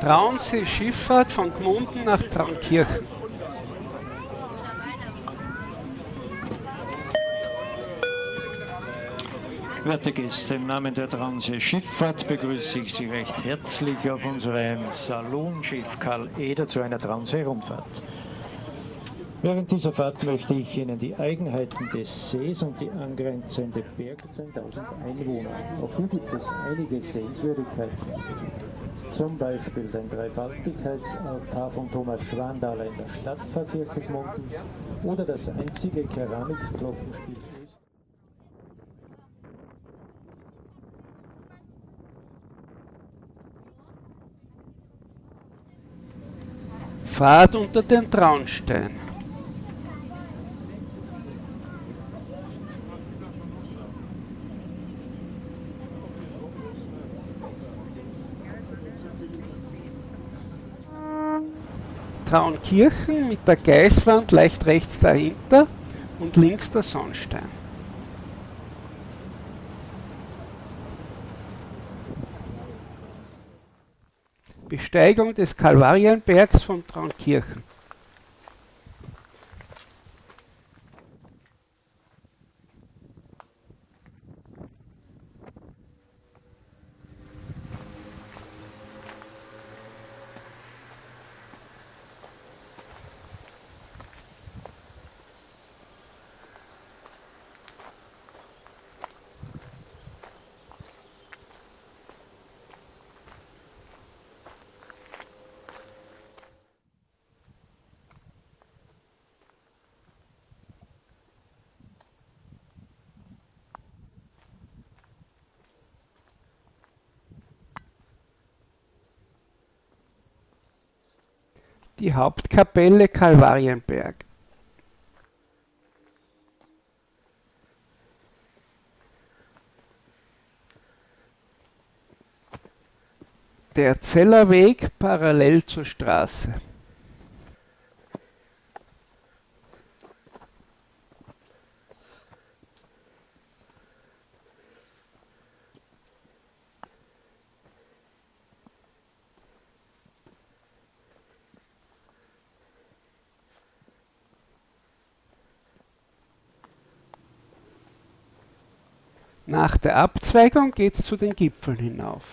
Traunsee Schifffahrt von Gmunden nach Traunkirchen. Werte Gäste, im Namen der Traunsee Schifffahrt begrüße ich Sie recht herzlich auf unserem Salonschiff Karl Eder zu einer Traunseerumfahrt. Während dieser Fahrt möchte ich Ihnen die Eigenheiten des Sees und die angrenzende Berge 10.000 Einwohner. Auch hier gibt es einige Sehenswürdigkeiten. Zum Beispiel den Dreifaltigkeitsaltar von Thomas Schwandaler in der Stadtpfarrkirche Gmunden oder das einzige Keramikglockenspiel. Fahrt unter den Traunstein. Traunkirchen mit der Geißwand leicht rechts dahinter und links der Sonnstein. Besteigung des Kalvarienbergs von Traunkirchen. Die Hauptkapelle Kalvarienberg. Der Zellerweg parallel zur Straße. Nach der Abzweigung geht es zu den Gipfeln hinauf.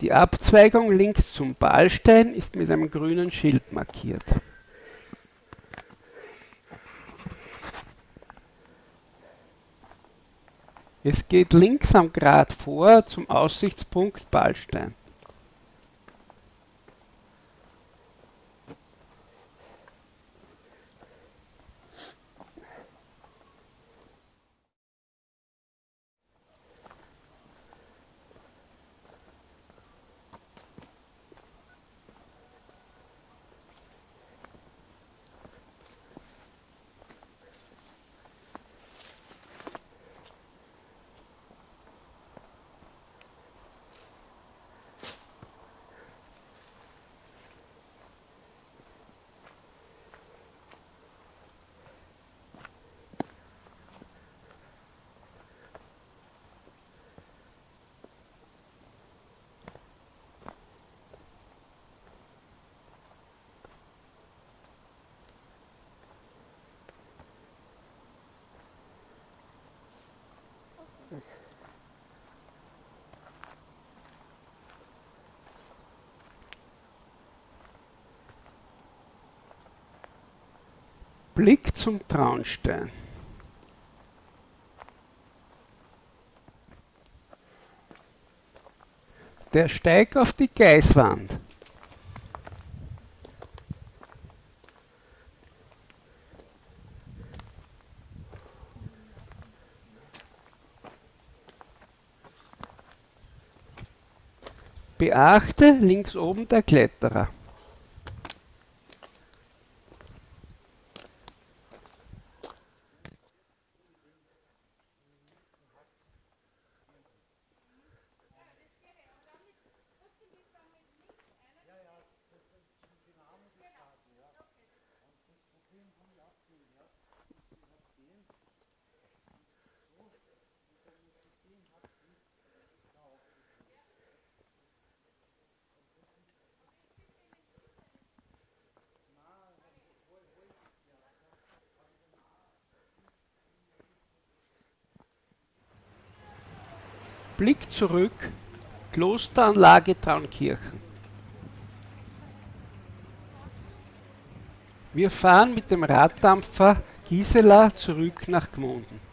Die Abzweigung links zum Baalstein ist mit einem grünen Schild markiert. Es geht links am Grat vor zum Aussichtspunkt Baalstein. Blick zum Traunstein. Der Steig auf die Geißwand. Beachte links oben der Kletterer. Blick zurück, Klosteranlage Traunkirchen. Wir fahren mit dem Raddampfer Gisela zurück nach Gmunden.